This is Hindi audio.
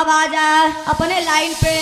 अब आ जा अपने लाइन पे।